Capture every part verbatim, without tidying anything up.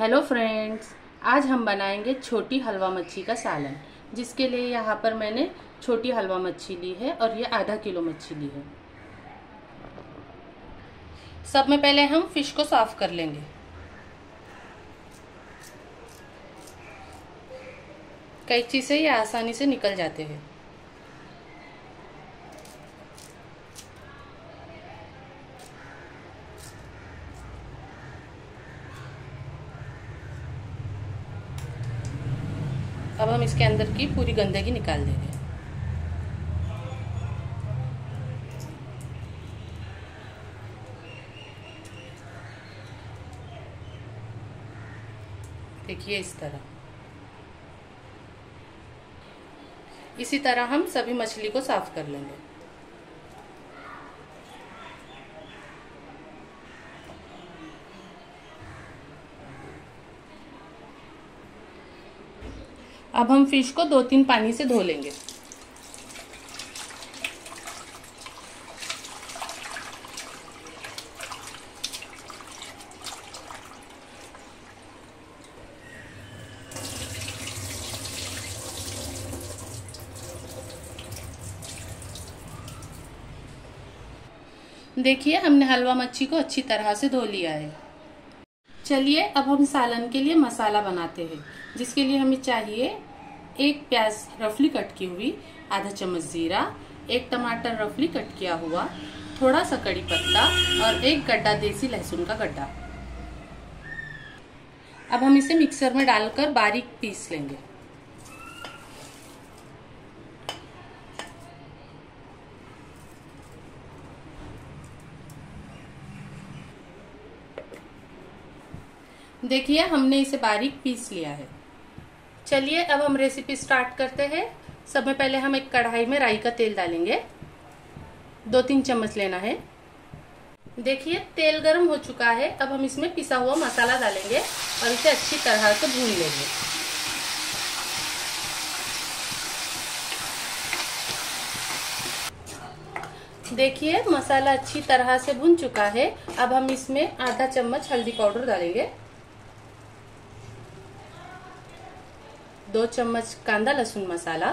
Hello friends, आज हम बनाएंगे छोटी हलवा मच्छी का सालन। जिसके लिए यहाँ पर मैंने छोटी हलवा मच्छी ली है और ये आधा किलो मच्छी ली है। सब में पहले हम फिश को साफ कर लेंगे। कैंची से ये आसानी से निकल जाते हैं। अब हम इसके अंदर की पूरी गंदगी निकाल देंगे। देखिए इस तरह। इसी तरह हम सभी मछली को साफ कर लेंगे। अब हम फिश को दो तीन पानी से धो लेंगे। देखिए हमने हलवा मच्छी को अच्छी तरह से धो लिया है। चलिए अब हम सालन के लिए मसाला बनाते हैं। जिसके लिए हमें चाहिए एक प्याज रफली कट की हुई, आधा चम्मच जीरा, एक टमाटर रफली कट किया हुआ, थोड़ा सा कड़ी पत्ता और एक गड्ढा देसी लहसुन का गड्ढा। अब हम इसे मिक्सर में डालकर बारीक पीस लेंगे। देखिए हमने इसे बारीक पीस लिया है। चलिए अब हम रेसिपी स्टार्ट करते हैं। सबसे पहले हम एक कढ़ाई में राई का तेल डालेंगे। दो तीन चम्मच लेना है। देखिए तेल गर्म हो चुका है। अब हम इसमें पिसा हुआ मसाला डालेंगे और इसे अच्छी तरह से भून लेंगे। देखिए मसाला अच्छी तरह से भून चुका है। अब हम इसमें आधा चम्मच हल्दी पाउडर डालेंगे, दो चम्मच कांदा लहसुन मसाला,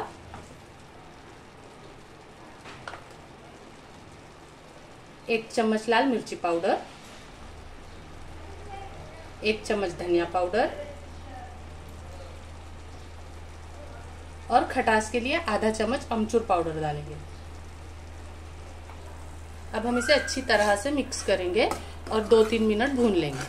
एक चम्मच लाल मिर्ची पाउडर, एक चम्मच धनिया पाउडर और खटास के लिए आधा चम्मच अमचूर पाउडर डालेंगे। अब हम इसे अच्छी तरह से मिक्स करेंगे और दो तीन मिनट भून लेंगे।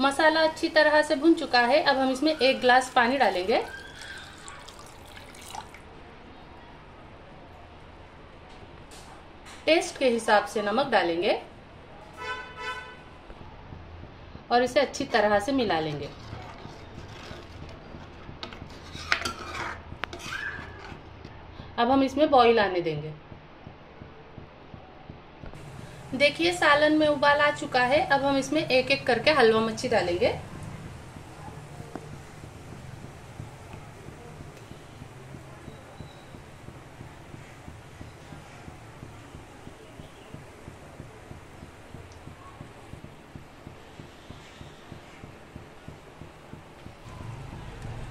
मसाला अच्छी तरह से भुन चुका है। अब हम इसमें एक ग्लास पानी डालेंगे। टेस्ट के हिसाब से नमक डालेंगे और इसे अच्छी तरह से मिला लेंगे। अब हम इसमें बॉईल आने देंगे। देखिए सालन में उबाल आ चुका है। अब हम इसमें एक एक करके हलवा मच्छी डालेंगे।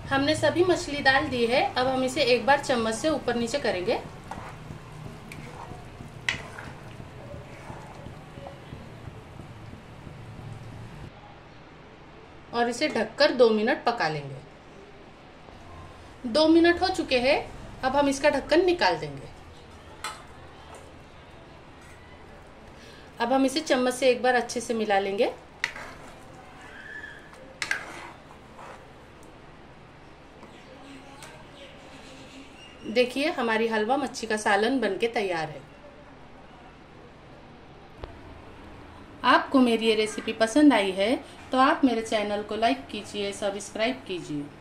हमने सभी मछली डाल दी है। अब हम इसे एक बार चम्मच से ऊपर नीचे करेंगे। और इसे ढककर दो मिनट पका लेंगे। दो मिनट हो चुके हैं। अब हम इसका ढक्कन निकाल देंगे। अब हम इसे चम्मच से एक बार अच्छे से मिला लेंगे। देखिए हमारी हलवा मच्छी का सालन बनके तैयार है। आपको मेरी ये रेसिपी पसंद आई है तो आप मेरे चैनल को लाइक कीजिए, सब्सक्राइब कीजिए।